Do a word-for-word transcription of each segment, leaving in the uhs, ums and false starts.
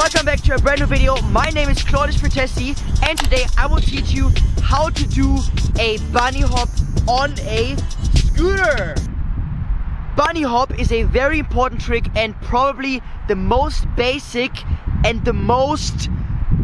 Welcome back to a brand new video. My name is Claudius Vertesi, and today I will teach you how to do a bunny hop on a scooter. Bunny hop is a very important trick and probably the most basic and the most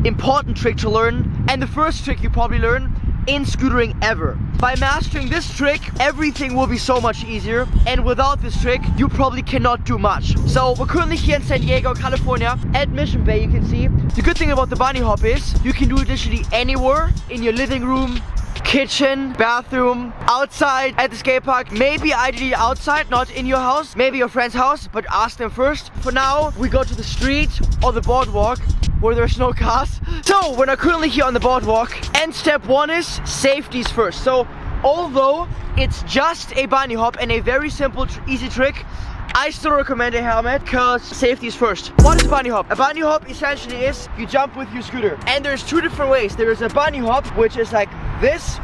important trick to learn, and the first trick you probably learn in scootering ever. By mastering this trick, everything will be so much easier, and without this trick you probably cannot do much. So we're currently here in San Diego, California at Mission Bay. You can see the good thing about the bunny hop is you can do it literally anywhere, in your living room, kitchen, bathroom, outside, at the skate park, maybe ideally outside, not in your house, maybe your friend's house, but ask them first. For now we go to the street or the boardwalk where there's no cars. So we're now currently here on the boardwalk, and step one is safety's first. So although it's just a bunny hop and a very simple tr easy trick, I still recommend a helmet because safety is first. What is a bunny hop? A bunny hop essentially is you jump with your scooter, and there's two different ways. There is a bunny hop which is like this,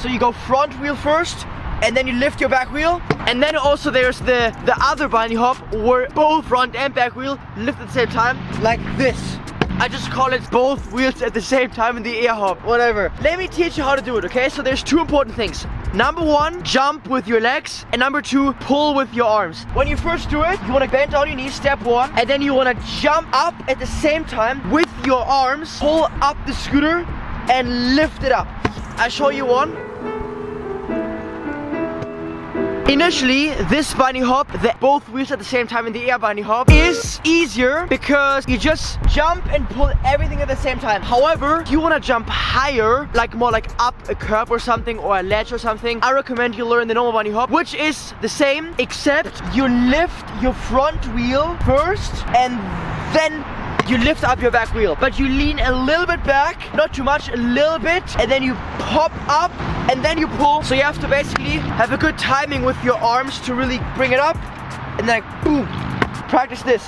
so you go front wheel first and then you lift your back wheel, and then also there's the, the other bunny hop where both front and back wheel lift at the same time, like this. I just call it both wheels at the same time in the air hop, whatever. Let me teach you how to do it, okay? So there's two important things. Number one, jump with your legs, and number two, pull with your arms. When you first do it, you wanna bend down your knees, step one, and then you wanna jump up at the same time with your arms, pull up the scooter, and lift it up. I show you one. Initially, this bunny hop, the both wheels at the same time in the air bunny hop, is easier because you just jump and pull everything at the same time. However, if you want to jump higher, like more like up a curb or something, or a ledge or something, I recommend you learn the normal bunny hop, which is the same, except you lift your front wheel first and then you lift up your back wheel. But you lean a little bit back, not too much, a little bit, and then you pop up and then you pull. So you have to basically have a good timing with your arms to really bring it up, and then boom, practice this.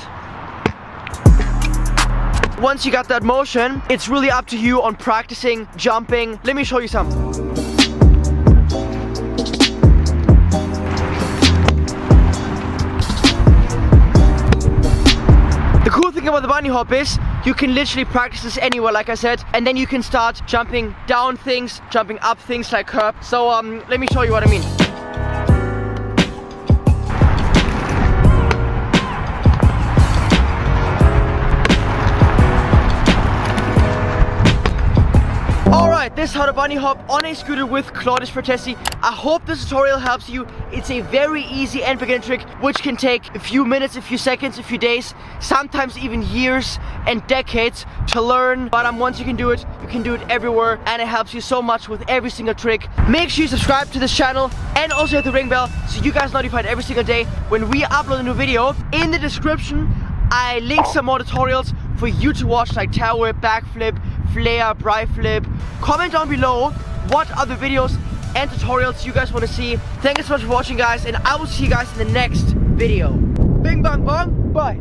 Once you got that motion, it's really up to you on practicing jumping. Let me show you something. About the bunny hop is you can literally practice this anywhere, like I said, and then you can start jumping down things, jumping up things like curb. So um let me show you what I mean. This is how to bunny hop on a scooter with Claudius Vertesi. I hope this tutorial helps you. It's a very easy and beginner trick which can take a few minutes, a few seconds, a few days, sometimes even years and decades to learn. But um, once you can do it, you can do it everywhere, and it helps you so much with every single trick. Make sure you subscribe to this channel and also hit the ring bell so you guys are notified every single day when we upload a new video. In the description, I link some more tutorials for you to watch, like tail whip, backflip, flare, bright flip. Comment down below what other videos and tutorials you guys want to see. Thank you so much for watching, guys, and I will see you guys in the next video. Bing bang bang, bye.